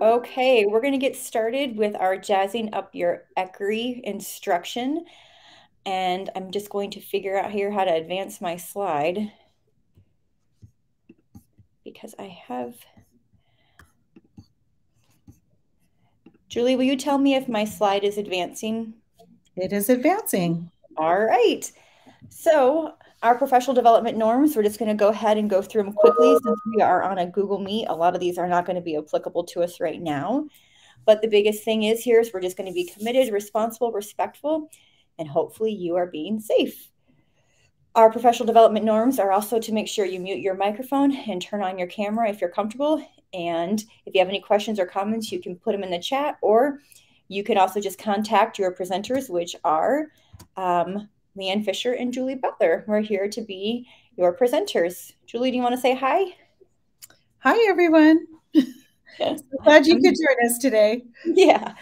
Okay, we're going to get started with our jazzing up your ECRI instruction. And I'm just going to figure out here how to advance my slide because I have... Julie, will you tell me if my slide is advancing? It is advancing. All right. So our professional development norms, we're just going to go ahead and go through them quickly since we are on a Google Meet. A lot of these are not going to be applicable to us right now. But the biggest thing is here is we're just going to be committed, responsible, respectful, and hopefully you are being safe. Our professional development norms are also to make sure you mute your microphone and turn on your camera if you're comfortable. And if you have any questions or comments, you can put them in the chat, or you can also just contact your presenters, which are Leanne Fisher and Julie Butler. We're here to be your presenters. Julie, do you want to say hi? Hi, everyone. So glad you could join us today. Yeah.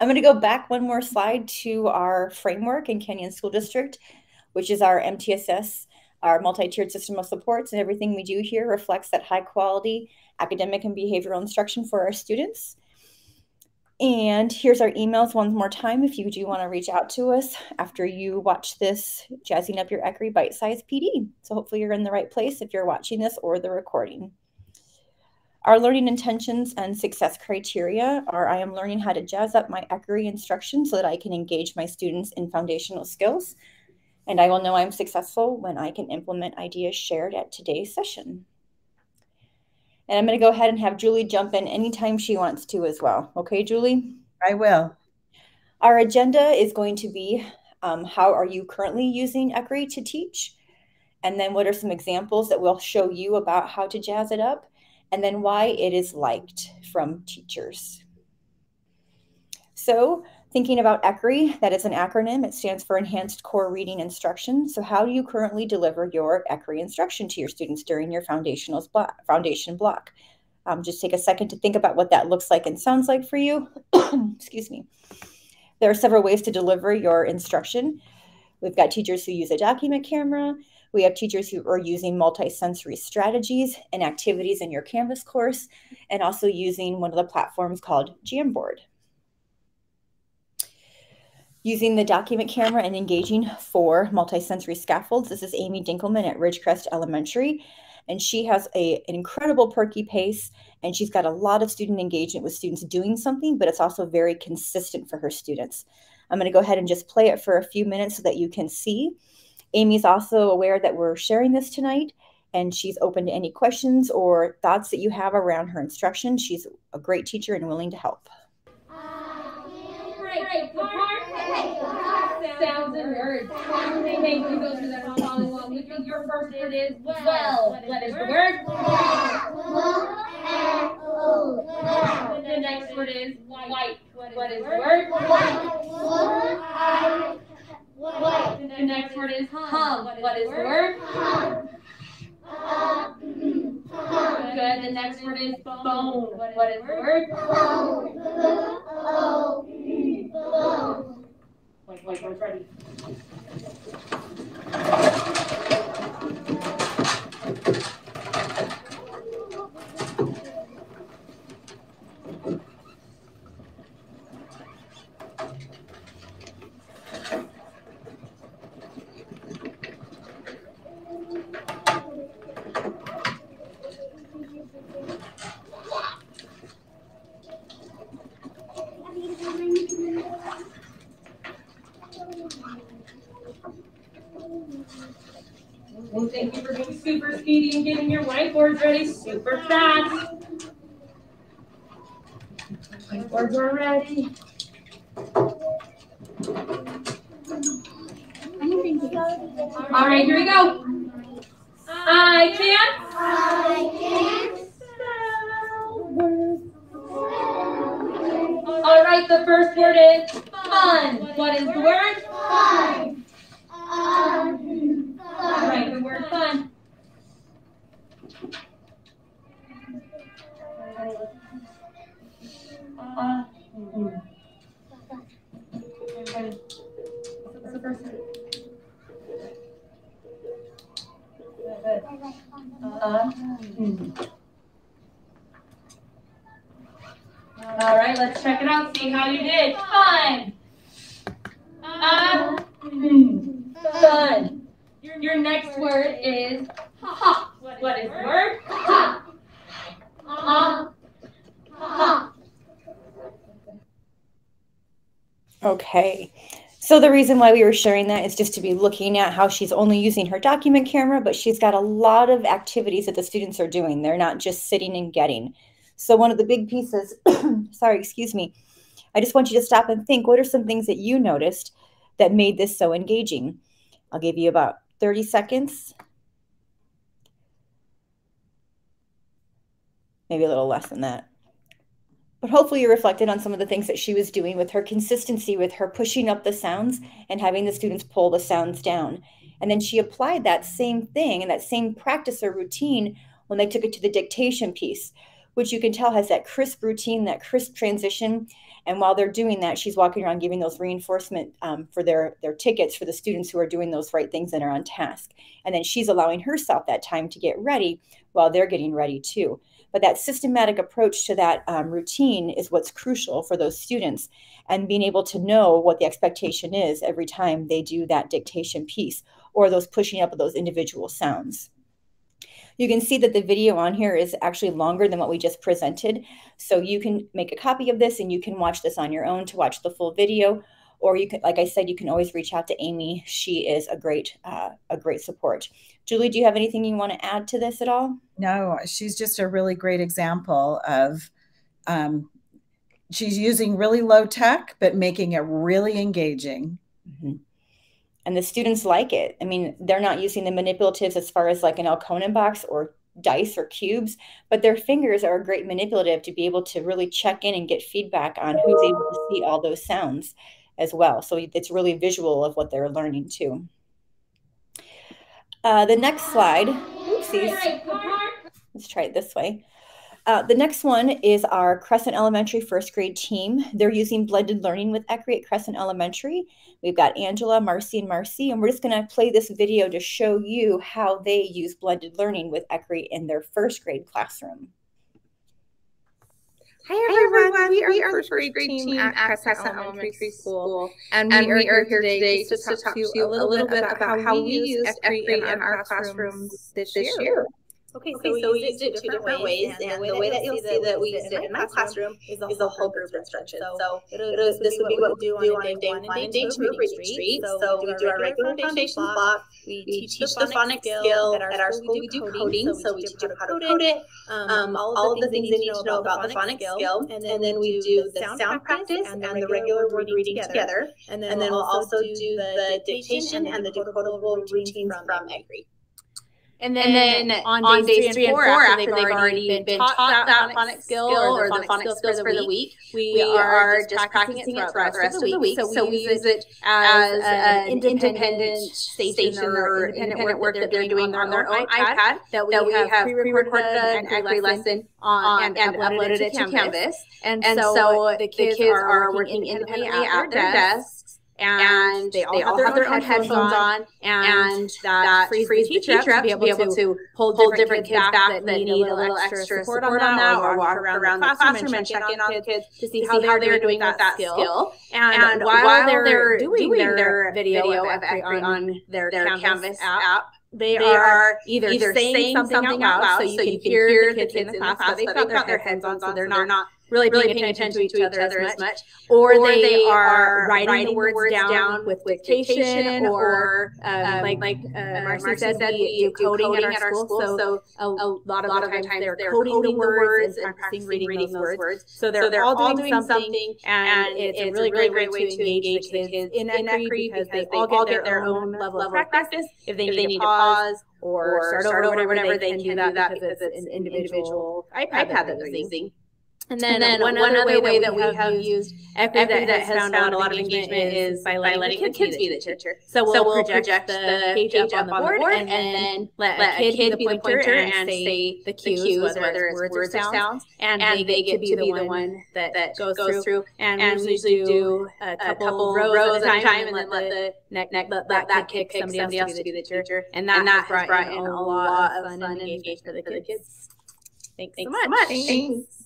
I'm going to go back one more slide to our framework in Canyons School District, which is our MTSS, our multi-tiered system of supports, and everything we do here reflects that high quality academic and behavioral instruction for our students. And here's our emails one more time if you do want to reach out to us after you watch this Jazzing Up Your ECRI Bite-Size PD. So hopefully you're in the right place if you're watching this or the recording. Our learning intentions and success criteria are I am learning how to jazz up my ECRI instruction so that I can engage my students in foundational skills. And I will know I'm successful when I can implement ideas shared at today's session. And I'm going to go ahead and have Julie jump in anytime she wants to as well. Okay, Julie? I will. Our agenda is going to be how are you currently using ECRI to teach? And then what are some examples that we'll show you about how to jazz it up? And then why it is liked from teachers. So thinking about ECRI, that is an acronym. It stands for Enhanced Core Reading Instruction. So how do you currently deliver your ECRI instruction to your students during your foundation block? Just take a second to think about what that looks like and sounds like for you. Excuse me. There are several ways to deliver your instruction. We've got teachers who use a document camera. We have teachers who are using multi-sensory strategies and activities in your Canvas course, and also using one of the platforms called Jamboard. Using the document camera and engaging for multi-sensory scaffolds. This is Amy Dinkelman at Ridgecrest Elementary, and she has an incredible perky pace, and she's got a lot of student engagement with students doing something, but it's also very consistent for her students. I'm going to go ahead and just play it for a few minutes so that you can see. Amy's also aware that we're sharing this tonight, and she's open to any questions or thoughts that you have around her instruction. She's a great teacher and willing to help. Sounds and words. Thank you. Go through them all along. We think your first word is well. What is the word? Well. The next word is white. What is the word? White. The next word is hum. What is the word? Hum. Good. The next word is bone. What is the word? Bone. Bone. Wait, we're ready. Thank you for being super speedy and getting your whiteboards ready super fast. Whiteboards are ready. All right, here we go. I can't spell words. All right, the first word is fun. What is the word? Fun. All right, the word fun. Everybody, what's the first word? Good. right, let's check it out, see how you did. Fun. Fun. Your next word is ha. What is the word? Ha. Ha. Ha. Okay. So the reason why we were sharing that is just to be looking at how she's only using her document camera, but she's got a lot of activities that the students are doing. They're not just sitting and getting. So one of the big pieces, sorry, excuse me, I just want you to stop and think, what are some things that you noticed that made this so engaging? I'll give you about 30 seconds. Maybe a little less than that. But hopefully you reflected on some of the things that she was doing with her consistency, with her pushing up the sounds and having the students pull the sounds down. And then she applied that same thing and that same practice or routine when they took it to the dictation piece, which you can tell has that crisp routine, that crisp transition. And while they're doing that, she's walking around giving those reinforcement for their tickets for the students who are doing those right things and are on task. And then she's allowing herself that time to get ready while they're getting ready too. But that systematic approach to that routine is what's crucial for those students, and being able to know what the expectation is every time they do that dictation piece or those pushing up of those individual sounds. You can see that the video on here is actually longer than what we just presented. So you can make a copy of this and you can watch this on your own to watch the full video. Or you can, like I said, you can always reach out to Amy. She is a great support. Julie, do you have anything you want to add to this at all? No, she's just a really great example of, she's using really low tech, but making it really engaging. Mm-hmm. And the students like it. I mean, they're not using the manipulatives as far as like an Elkonin box or dice or cubes, but their fingers are a great manipulative to be able to really check in and get feedback on who's able to see all those sounds as well. So it's really visual of what they're learning too. The next slide, oopsies, let's try it this way. The next one is our Crescent Elementary first grade team. They're using blended learning with ECRI at Crescent Elementary. We've got Angela, Marcy, and Marcy, and we're just gonna play this video to show you how they use blended learning with ECRI in their first grade classroom. Hi everyone, we are the first grade team at Crescent Elementary School, and we are here today just to talk to you a little bit about how we used ECRI in our classrooms this year. Okay, so we used it two different ways, and the way that you'll see that we used it in my classroom is a whole group instruction. So this would be what we do on day 1 and day 2 of Reading Street. So we do our regular foundation block, we teach the phonics skill. At our school we do coding, so we teach you how to code it, all of the things you need to know about the phonics skill, and then we do the sound practice and the regular word reading together, and then we'll also do the dictation and the decodable routines from ECRI. And then on days 3 and 4, after they've already been taught that phonics skill or the phonics skills for the week, we are just practicing it throughout the rest of the week. So we use it as an independent station or independent work that they're doing on their own iPad that we have pre-recorded an ECRI lesson and uploaded it to Canvas. And so the kids are working independently at their desks. And they all have their own headphones on, and that frees the teacher up to be able to pull different kids back that need a little extra support on that, or walk around the classroom and check in on the kids to see how they're doing with that skill. And while they're doing their video of ECRI on their Canvas app, they are either saying something out loud, so you can hear the kids in the class, but they've got their headphones on, so they're not really paying attention to each other as much, or they are writing the words down with dictation, or like Marcy said, we do coding at our school, so a lot of the time they're coding the words and practicing reading those words. So they're all doing something, and it's a really great way to engage the kids in ECRI because they all get their own level of practice. If they need to pause or start over, whatever, they can do that because it's an individual iPad that they're using. And then one other way that we have used ECRI that has found a lot of engagement is by letting kids be the teacher. So we'll project the page up on the board and then let a kid be the pointer and say the cues, whether it's words or sounds, and they get to be the one that goes through. And we usually do a couple rows at a time and then let that kid pick somebody else to be the teacher. And that has brought in a lot of fun and engagement for the kids. Thanks so much. Thanks.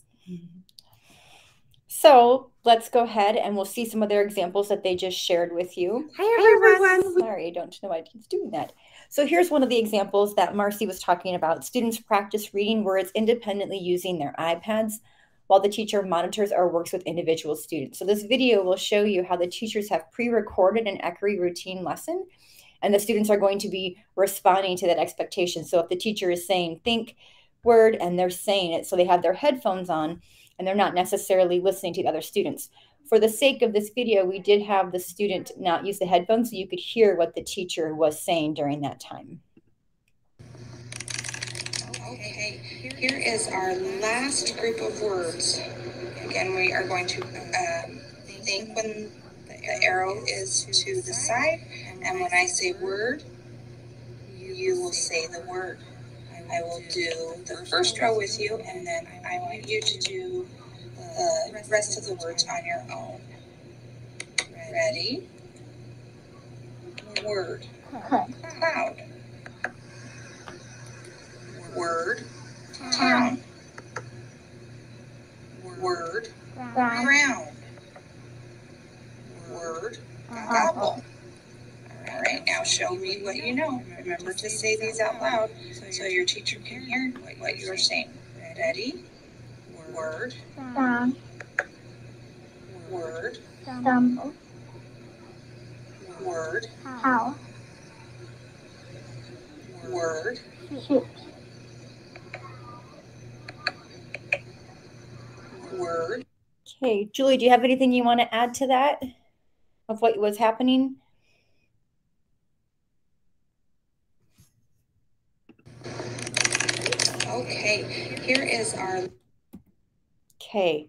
So let's go ahead and we'll see some of their examples that they just shared with you. Hi, everyone. Sorry, I don't know why it keeps doing that. So here's one of the examples that Marcy was talking about. Students practice reading words independently using their iPads while the teacher monitors or works with individual students. So this video will show you how the teachers have pre-recorded an ECRI routine lesson, and the students are going to be responding to that expectation. So if the teacher is saying, think, word, and they're saying it, so they have their headphones on, and they're not necessarily listening to the other students. For the sake of this video, we did have the student not use the headphones so you could hear what the teacher was saying during that time. Okay, here is our last group of words. Again, we are going to think when the arrow is to the side, and when I say word, you will say the word. I will do the first row with you, and then I want you to do the rest of the words on your own. Ready? Word. Cloud. Word. Town. Word. Ground. Word. Gobble. All right, now show me what you know. Remember to say these out loud so your teacher can hear what you are saying. Ready? Word. Word. Dumble. Word. How. Word. Shoot. Word. Okay, Julie, do you have anything you want to add to that of what was happening? Okay, here is our... Okay.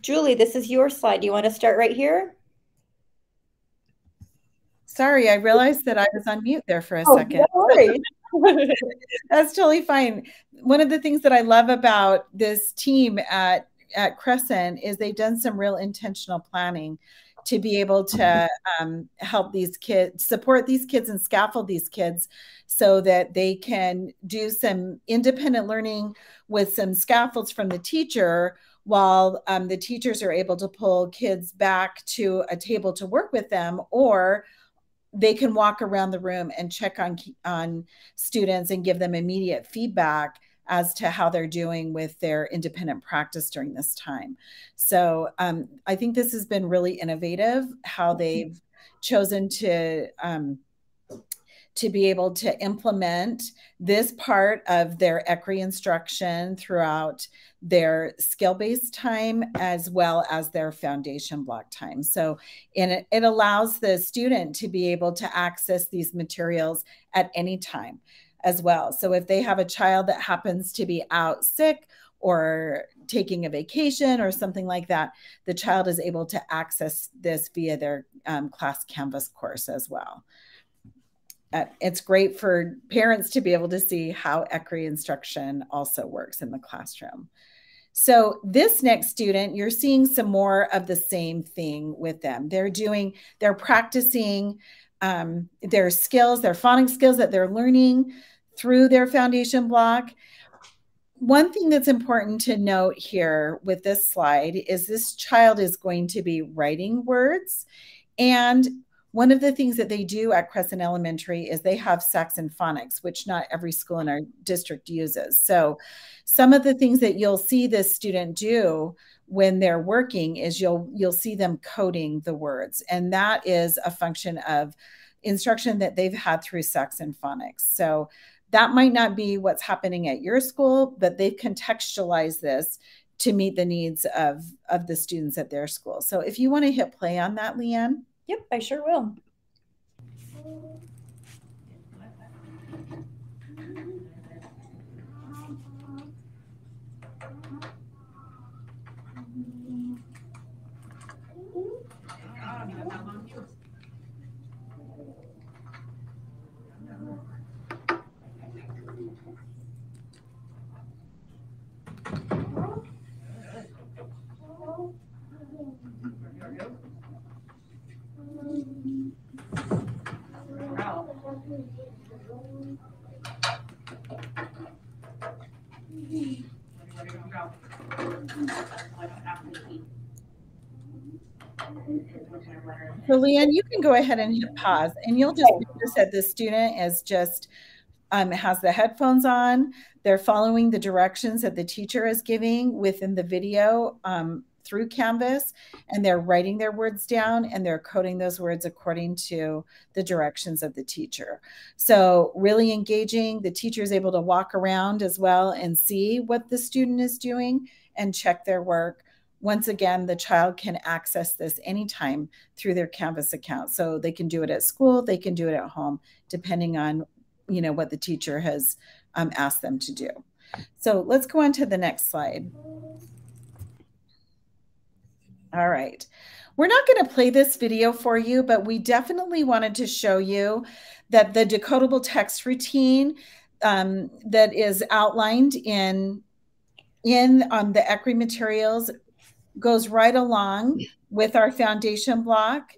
Julie, this is your slide. Do you want to start right here? Sorry, I realized that I was on mute there for a second. No worries. That's totally fine. One of the things that I love about this team at Crescent is they've done some real intentional planning to be able to help these kids, support these kids, and scaffold these kids so that they can do some independent learning with some scaffolds from the teacher while the teachers are able to pull kids back to a table to work with them, or they can walk around the room and check on students and give them immediate feedback as to how they're doing with their independent practice during this time. So I think this has been really innovative, how they've chosen to be able to implement this part of their ECRI instruction throughout their skill-based time as well as their foundation block time. So it allows the student to be able to access these materials at any time as well. So if they have a child that happens to be out sick or taking a vacation or something like that, the child is able to access this via their class Canvas course as well. It's great for parents to be able to see how ECRI instruction also works in the classroom. So this next student, you're seeing some more of the same thing with them. They're practicing their skills, their phonics skills that they're learning through their foundation block. One thing that's important to note here with this slide is this child is going to be writing words. And one of the things that they do at Crescent Elementary is they have Saxon phonics, which not every school in our district uses. So some of the things that you'll see this student do when they're working is you'll see them coding the words. And that is a function of instruction that they've had through Saxon phonics. So that might not be what's happening at your school, but they've contextualized this to meet the needs of the students at their school. So if you want to hit play on that, Leanne. Yep, I sure will. out so I don't have to keep. So Leanne, you can go ahead and hit pause, and you'll just notice that the student is just has the headphones on. They're following the directions that the teacher is giving within the video through Canvas, and they're writing their words down and they're coding those words according to the directions of the teacher. So really engaging. The teacher is able to walk around as well and see what the student is doing and check their work. Once again, the child can access this anytime through their Canvas account. So they can do it at school, they can do it at home, depending on, you know, what the teacher has asked them to do. So let's go on to the next slide. All right. We're not going to play this video for you, but we definitely wanted to show you that the decodable text routine that is outlined in the ECRI materials goes right along with our foundation block.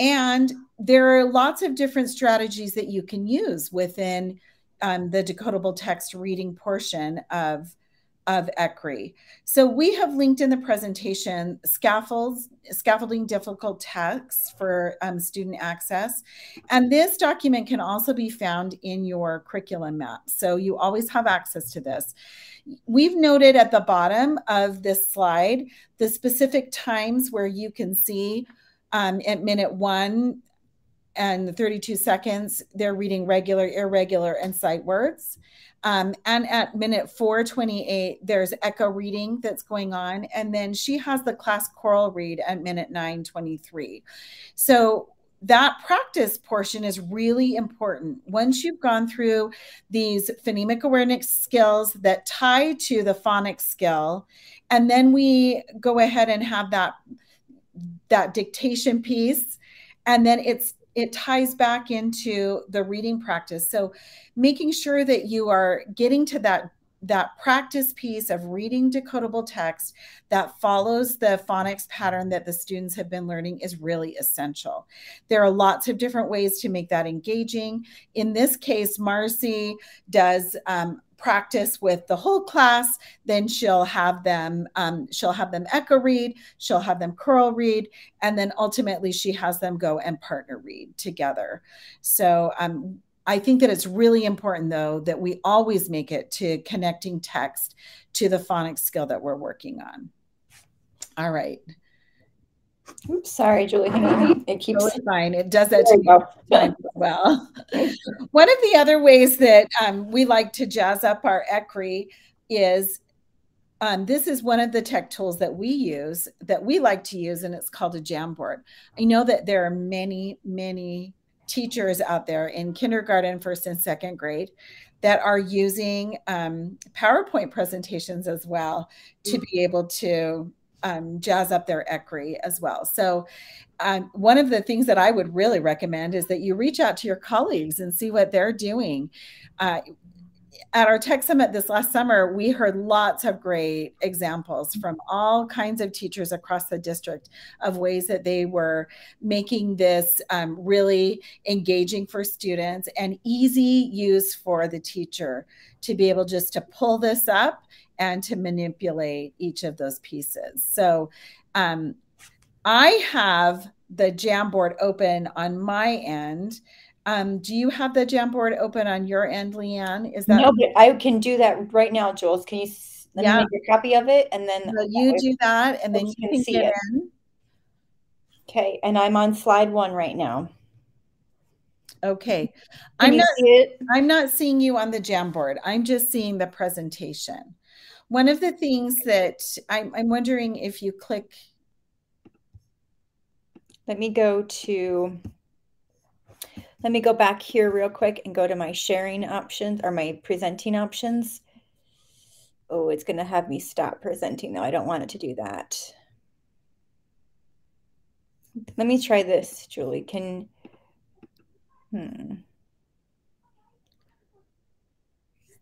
And there are lots of different strategies that you can use within the decodable text reading portion of ECRI. So we have linked in the presentation scaffolding difficult texts for student access. And this document can also be found in your curriculum map. So you always have access to this. We've noted at the bottom of this slide, the specific times where you can see at minute 1 and 32 seconds, they're reading regular, irregular, and sight words. And at minute 4:28, there's echo reading that's going on. And then she has the class choral read at minute 9:23. So that practice portion is really important. Once you've gone through these phonemic awareness skills that tie to the phonics skill, and then we go ahead and have that dictation piece, and then it ties back into the reading practice. So making sure that you are getting to that practice piece of reading decodable text that follows the phonics pattern that the students have been learning is really essential. There are lots of different ways to make that engaging. In this case, Marcy does practice with the whole class, then she'll have them echo read, she'll have them choral read, and then ultimately she has them go and partner read together. So I think that it's really important, though, that we always make it to connecting text to the phonics skill that we're working on. All right. Oops, sorry, Julie. Hang on. It keeps fine. It does that to you as well. One of the other ways that we like to jazz up our ECRI is this is one of the tech tools that we use, that we like to use, and it's called a Jamboard. I know that there are many, many teachers out there in kindergarten, first and second grade that are using PowerPoint presentations as well to be able to jazz up their ECRI as well. So one of the things that I would really recommend is that you reach out to your colleagues and see what they're doing. At our tech summit this last summer, we heard lots of great examples from all kinds of teachers across the district of ways that they were making this really engaging for students and easy use for the teacher to be able just to pull this up and to manipulate each of those pieces. So I have the Jamboard open on my end. Do you have the Jamboard open on your end, Leanne? Is that? No, but I can do that right now, Jules. Can you let me make a copy of it? And then so you do that, and then you can see it. Okay, and I'm on slide 1 right now. Okay. I'm not seeing you on the Jamboard. I'm just seeing the presentation. One of the things that I'm wondering if you click. Let me go back here real quick and go to my sharing options or my presenting options. Oh, it's going to have me stop presenting though. I don't want it to do that. Let me try this, Julie.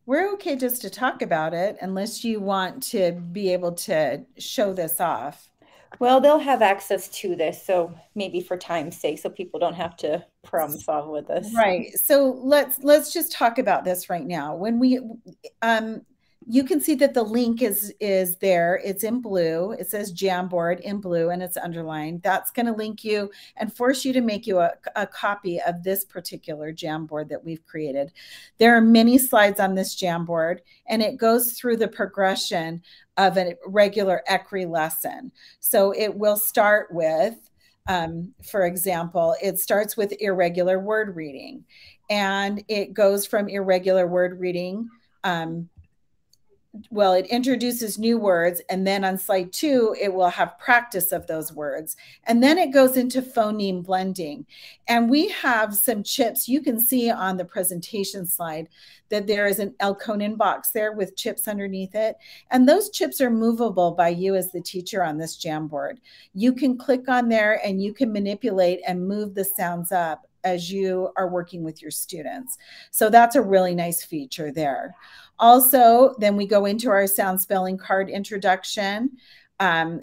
We're okay just to talk about it unless you want to be able to show this off. Well, they'll have access to this, so maybe for time's sake, so people don't have to problem solve with us. Right. So let's just talk about this right now. When we you can see that the link is there. It's in blue. It says Jamboard in blue and it's underlined. That's going to link you and force you to make you a copy of this particular Jamboard that we've created. There are many slides on this Jamboard and it goes through the progression of a regular ECRI lesson. So it will start with, for example, it starts with irregular word reading and it goes from irregular word reading well, it introduces new words, and then on slide 2, it will have practice of those words. And then it goes into phoneme blending. And we have some chips. You can see on the presentation slide that there is an Elkonin box there with chips underneath it. And those chips are movable by you as the teacher on this Jamboard. You can click on there and you can manipulate and move the sounds up as you are working with your students. So that's a really nice feature there. Also, then we go into our sound spelling card introduction and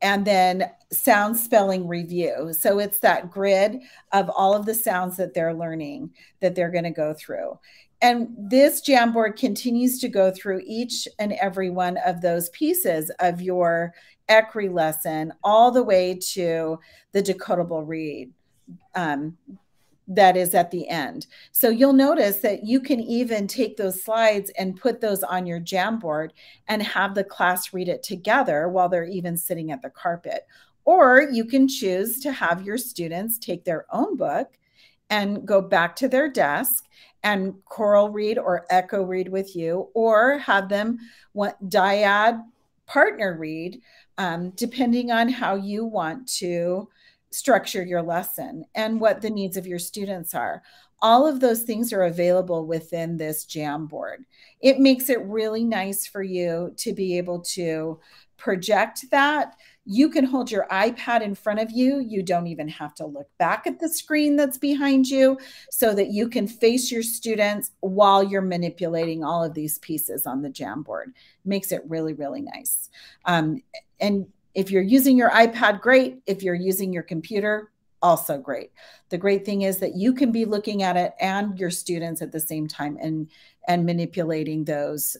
then sound spelling review. So it's that grid of all of the sounds that they're learning that they're going to go through. And this Jamboard continues to go through each and every one of those pieces of your ECRI lesson all the way to the decodable read. That is at the end. So you'll notice that you can even take those slides and put those on your Jamboard and have the class read it together while they're even sitting at the carpet. Or you can choose to have your students take their own book and go back to their desk and choral read or echo read with you, or have them dyad partner read, depending on how you want to structure your lesson and what the needs of your students are. All of those things are available within this Jamboard. It makes it really nice for you to be able to project that. You can hold your iPad in front of you. You don't even have to look back at the screen that's behind you so that you can face your students while you're manipulating all of these pieces on the Jamboard. Makes it really, really nice. And if you're using your iPad, great. If you're using your computer, also great. The great thing is that you can be looking at it and your students at the same time and manipulating those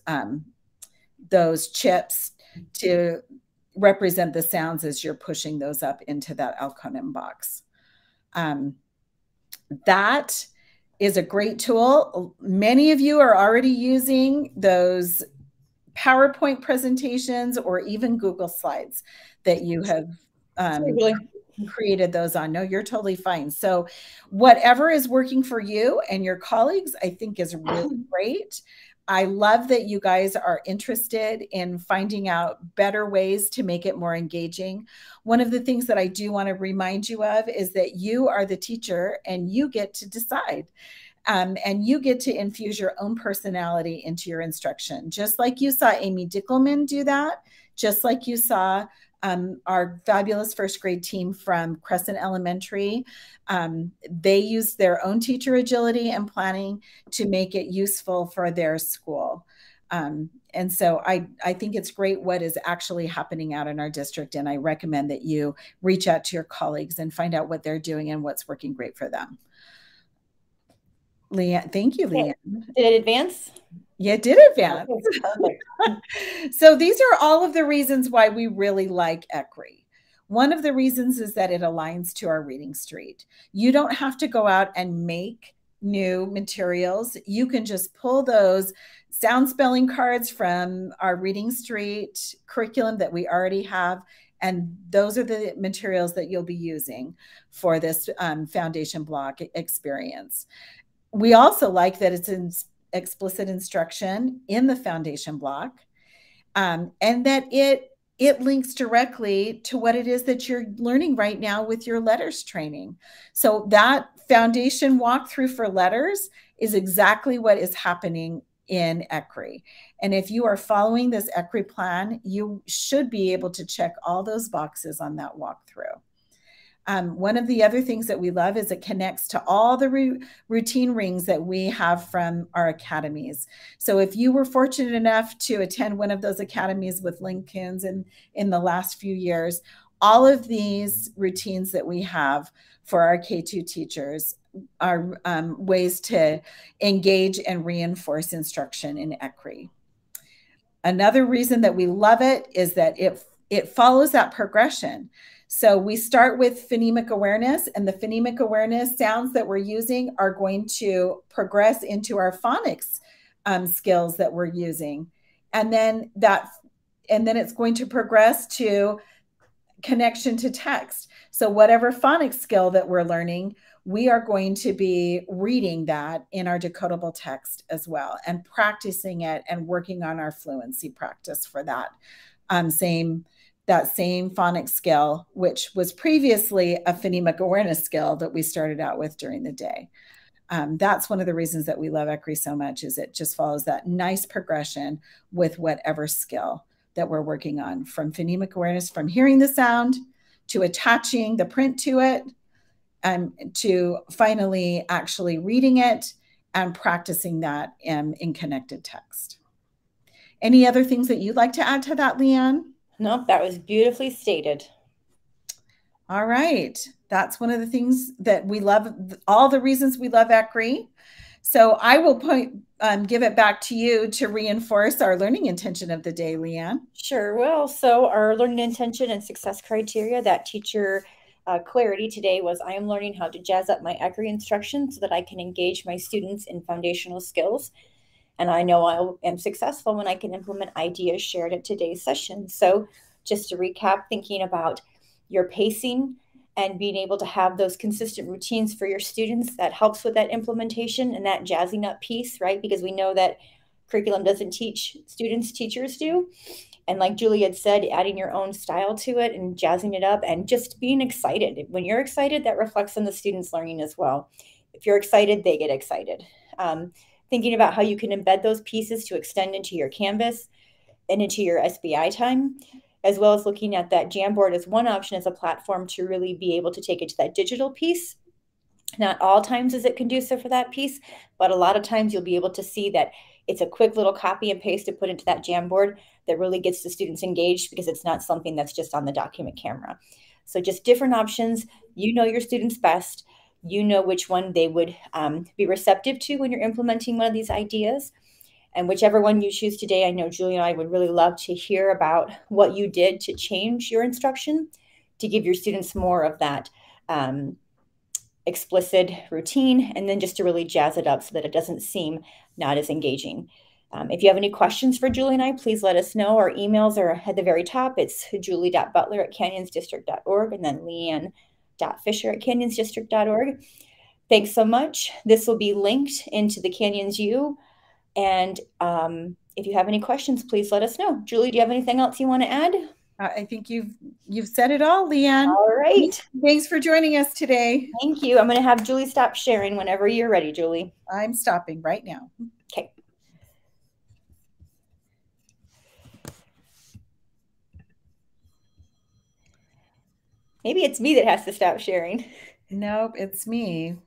chips to represent the sounds as you're pushing those up into that Elkonin box. That is a great tool. Many of you are already using those PowerPoint presentations or even Google Slides that you have created those on. No, you're totally fine. So whatever is working for you and your colleagues, I think is really great. I love that you guys are interested in finding out better ways to make it more engaging. One of the things that I do want to remind you of is that you are the teacher and you get to decide. And you get to infuse your own personality into your instruction, just like you saw Amy Dinkelman do that, just like you saw our fabulous first grade team from Crescent Elementary. They used their own teacher agility and planning to make it useful for their school. And so I think it's great what is actually happening out in our district, and I recommend that you reach out to your colleagues and find out what they're doing and what's working great for them. Leanne, thank you, Leanne. Did it advance? Yeah, it did advance. So these are all of the reasons why we really like ECRI. One of the reasons is that it aligns to our Reading Street. You don't have to go out and make new materials. You can just pull those sound spelling cards from our Reading Street curriculum that we already have, and those are the materials that you'll be using for this foundation block experience. We also like that it's in explicit instruction in the foundation block, and that it links directly to what it is that you're learning right now with your letters training. So that foundation walkthrough for letters is exactly what is happening in ECRI. And if you are following this ECRI plan, you should be able to check all those boxes on that walkthrough. One of the other things that we love is it connects to all the routine rings that we have from our academies. So if you were fortunate enough to attend one of those academies with Lincoln's in the last few years, all of these routines that we have for our K-2 teachers are ways to engage and reinforce instruction in ECRI. Another reason that we love it is that it follows that progression. So we start with phonemic awareness, and the phonemic awareness sounds that we're using are going to progress into our phonics skills that we're using. And then it's going to progress to connection to text. So whatever phonics skill that we're learning, we are going to be reading that in our decodable text as well and practicing it and working on our fluency practice for that same phonics skill, which was previously a phonemic awareness skill that we started out with during the day. That's one of the reasons that we love ECRI so much, is it just follows that nice progression with whatever skill that we're working on, from phonemic awareness, from hearing the sound to attaching the print to it, and to finally actually reading it and practicing that in connected text. Any other things that you'd like to add to that, Leanne? Nope, that was beautifully stated. All right. That's one of the things that we love, all the reasons we love ECRI. So I will give it back to you to reinforce our learning intention of the day, Leanne. Sure will. So our learning intention and success criteria, that teacher clarity today was, I am learning how to jazz up my ECRI instruction so that I can engage my students in foundational skills. And I know I am successful when I can implement ideas shared at today's session. So just to recap, thinking about your pacing and being able to have those consistent routines for your students, that helps with that implementation and that jazzing up piece, right? Because we know that curriculum doesn't teach students, teachers do. And like Julie had said, adding your own style to it and jazzing it up and just being excited. When you're excited, that reflects on the students' learning as well. If you're excited, they get excited. Thinking about how you can embed those pieces to extend into your Canvas and into your SBI time, as well as looking at that Jamboard as one option as a platform to really be able to take it to that digital piece. Not all times is it conducive for that piece, but a lot of times you'll be able to see that it's a quick little copy and paste to put into that Jamboard that really gets the students engaged, because it's not something that's just on the document camera. So just different options. You know your students best. You know which one they would be receptive to when you're implementing one of these ideas. And whichever one you choose today, I know Julie and I would really love to hear about what you did to change your instruction to give your students more of that explicit routine, and then just to really jazz it up so that it doesn't seem not as engaging. If you have any questions for Julie and I, please let us know. Our emails are at the very top. It's julie.butler@canyonsdistrict.org and then leanne.fisher@canyonsdistrict.org. Thanks so much. This will be linked into the Canyons U. And if you have any questions, please let us know. Julie, do you have anything else you want to add? I think you've said it all, Leanne. All right. Thanks for joining us today. Thank you. I'm going to have Julie stop sharing whenever you're ready, Julie. I'm stopping right now. Okay. Maybe it's me that has to stop sharing. Nope, it's me.